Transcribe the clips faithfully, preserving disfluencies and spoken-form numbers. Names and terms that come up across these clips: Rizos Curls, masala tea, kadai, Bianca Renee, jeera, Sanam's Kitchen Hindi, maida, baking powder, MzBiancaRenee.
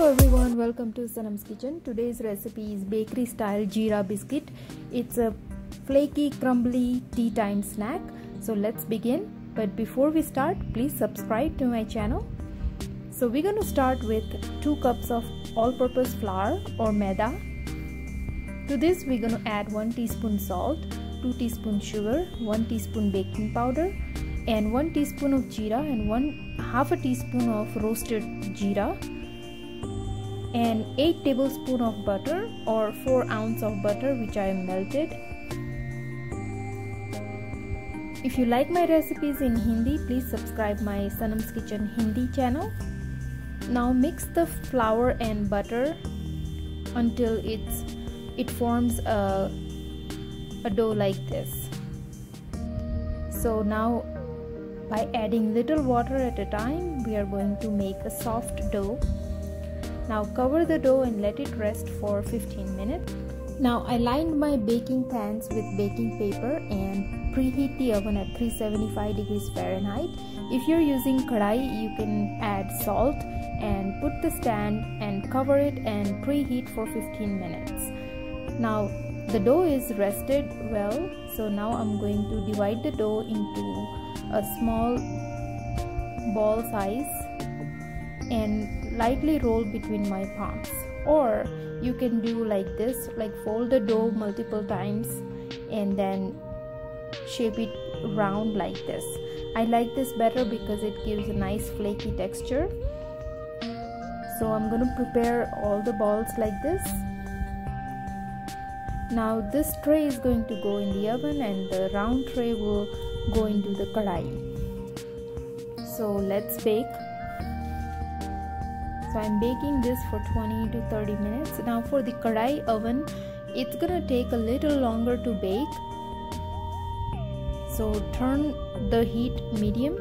Hello everyone, welcome to Sanam's Kitchen. Today's recipe is bakery style jeera biscuit. It's a flaky, crumbly tea time snack. So let's begin. But before we start, please subscribe to my channel. So we're going to start with two cups of all-purpose flour or maida. To this we're going to add one teaspoon salt, two teaspoon sugar, one teaspoon baking powder and one teaspoon of jeera and one half a teaspoon of roasted jeera, and eight tablespoons of butter or four ounces of butter which I melted. If you like my recipes in Hindi, please subscribe my Sanam's Kitchen Hindi channel. Now mix the flour and butter until it's, it forms a, a dough like this. So now by adding little water at a time, we are going to make a soft dough. Now cover the dough and let it rest for fifteen minutes. Now I lined my baking pans with baking paper and preheat the oven at three seventy-five degrees Fahrenheit. If you're using kadai, you can add salt and put the stand and cover it and preheat for fifteen minutes. Now the dough is rested well, so now I'm going to divide the dough into a small ball size and lightly roll between my palms, or you can do like this, like fold the dough multiple times and then shape it round like this. I like this better because it gives a nice flaky texture. So I'm gonna prepare all the balls like this. Now this tray is going to go in the oven and the round tray will go into the kadai. So let's bake. So I'm baking this for twenty to thirty minutes. Now for the kadai oven, it's gonna take a little longer to bake. So turn the heat medium.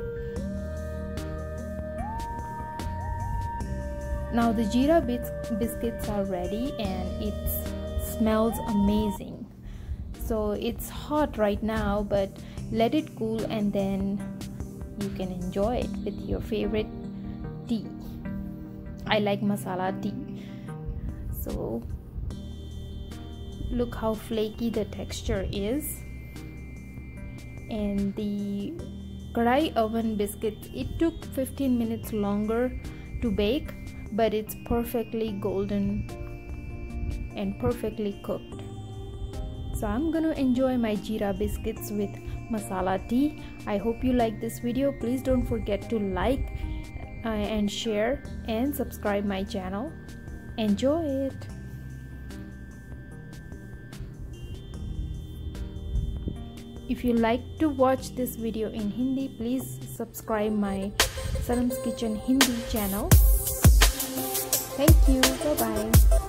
Now the jeera biscuits are ready and it smells amazing. So it's hot right now, but let it cool and then you can enjoy it with your favorite tea. I like masala tea. So look how flaky the texture is. And the kadai oven biscuits, it took fifteen minutes longer to bake, but it's perfectly golden and perfectly cooked. So I'm gonna enjoy my jeera biscuits with masala tea. I hope you like this video. Please don't forget to like Uh, and share and subscribe my channel. Enjoy it. If you like to watch this video in Hindi, please subscribe my Sanam's Kitchen Hindi channel. Thank you. Bye bye.